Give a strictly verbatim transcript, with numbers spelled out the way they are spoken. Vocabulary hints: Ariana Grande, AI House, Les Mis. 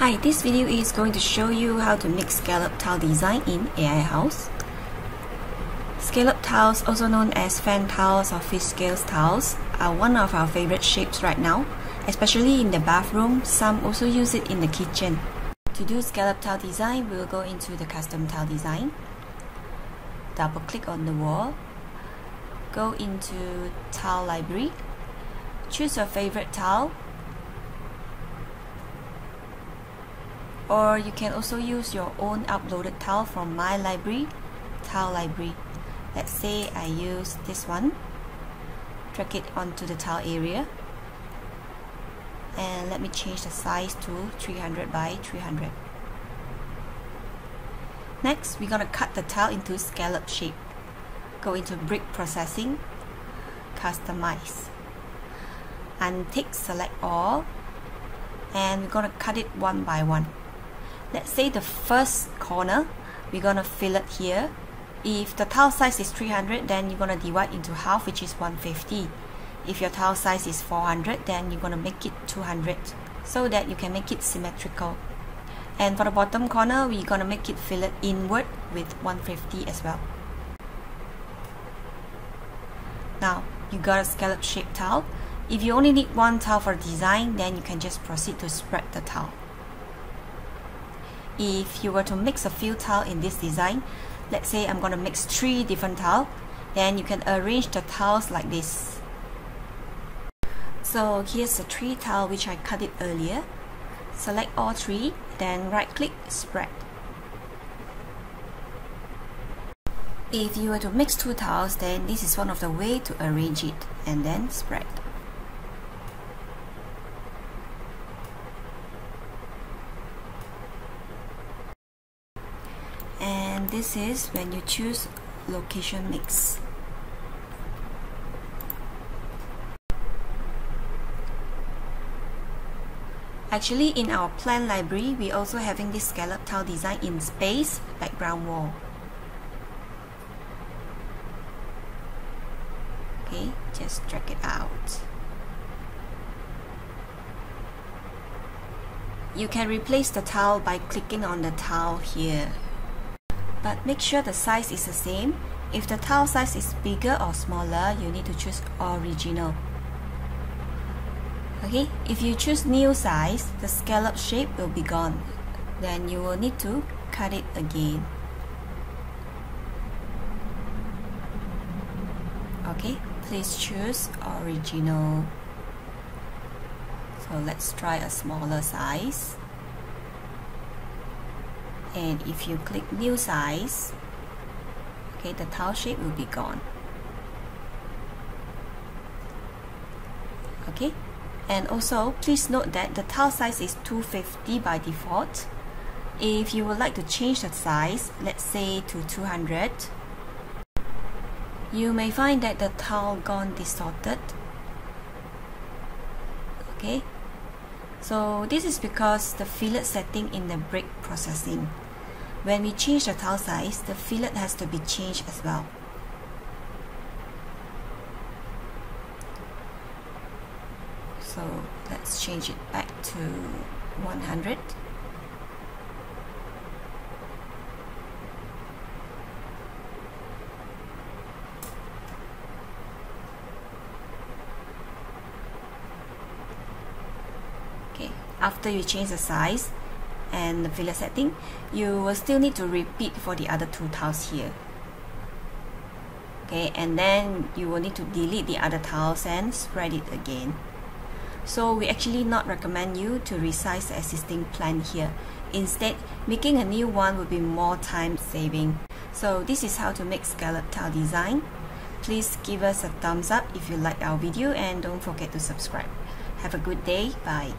Hi, this video is going to show you how to make scallop tile design in A I House. Scallop tiles, also known as fan tiles or fish scales tiles, are one of our favorite shapes right now, especially in the bathroom. Some also use it in the kitchen. To do scallop tile design, we will go into the custom tile design. Double click on the wall. Go into tile library. Choose your favorite tile. Or you can also use your own uploaded tile from my library, tile library. Let's say I use this one. Drag it onto the tile area. And let me change the size to three hundred by three hundred. Next, we're gonna cut the tile into scallop shape. Go into brick processing, customize. Untick, select all. And we're gonna cut it one by one. Let's say the first corner, we're gonna fillet here. If the tile size is three hundred, then you're gonna divide into half, which is one hundred fifty. If your tile size is four hundred, then you're gonna make it two hundred, so that you can make it symmetrical. And for the bottom corner, we're gonna make it fillet inward with one hundred fifty as well. Now, you got a scallop shaped tile. If you only need one tile for design, then you can just proceed to spread the tile. If you were to mix a few tiles in this design, let's say I'm going to mix three different tiles, then you can arrange the tiles like this. So here's the three tiles which I cut it earlier. Select all three, then right click, spread. If you were to mix two tiles, then this is one of the ways to arrange it, and then spread. And this is when you choose location mix. Actually, in our plan library, we also having this scallop tile design in space background wall. Okay, just drag it out. You can replace the tile by clicking on the tile here. But make sure the size is the same. If the tile size is bigger or smaller, you need to choose original. Okay, if you choose new size, the scallop shape will be gone. Then you will need to cut it again. Okay, please choose original. So let's try a smaller size. And if you click new size, okay, the tile shape will be gone. Okay, and also please note that the tile size is two hundred fifty by default. If you would like to change the size, let's say to two hundred, you may find that the tile gone distorted. Okay, so this is because the fillet setting in the brick processing. When we change the tile size, the fillet has to be changed as well. So let's change it back to one hundred. After you change the size and the fillet setting, you will still need to repeat for the other two tiles here. Okay, and then you will need to delete the other tiles and spread it again. So we actually not recommend you to resize the existing plan here. Instead, making a new one would be more time saving. So this is how to make scallop tile design. Please give us a thumbs up if you like our video and don't forget to subscribe. Have a good day. Bye.